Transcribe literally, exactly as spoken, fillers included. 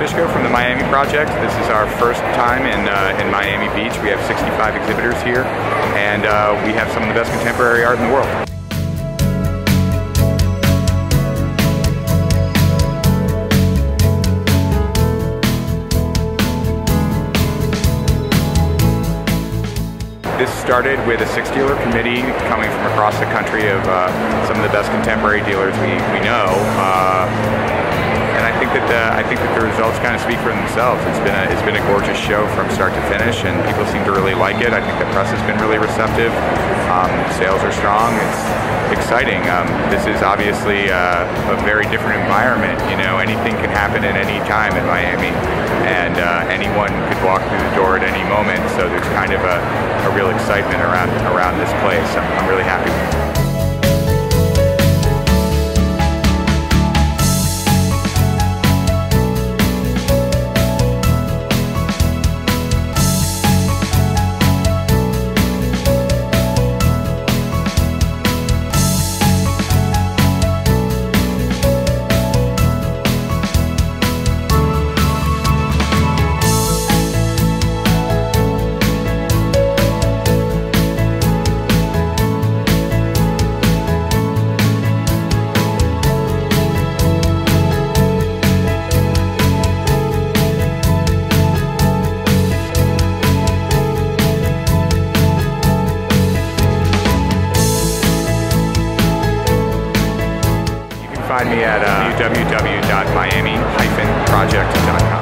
Fischko from the Miami Project. This is our first time in, uh, in Miami Beach. We have sixty-five exhibitors here, and uh, we have some of the best contemporary art in the world. This started with a six dealer committee coming from across the country of uh, some of the best contemporary dealers we, we know. Uh, and I think that the, I think that the results kind of speak for themselves. It's been, a, it's been a gorgeous show from start to finish, and people seem to really like it. I think the press has been really receptive. Um, sales are strong. It's exciting. Um, this is obviously uh, a very different environment. You know, anything can happen at any time in Miami, and uh, anyone could walk through the door at any moment. So there's kind of a A real excitement around around this place. I'm, I'm really happy. Find me at uh, w w w dot miami dash project dot com.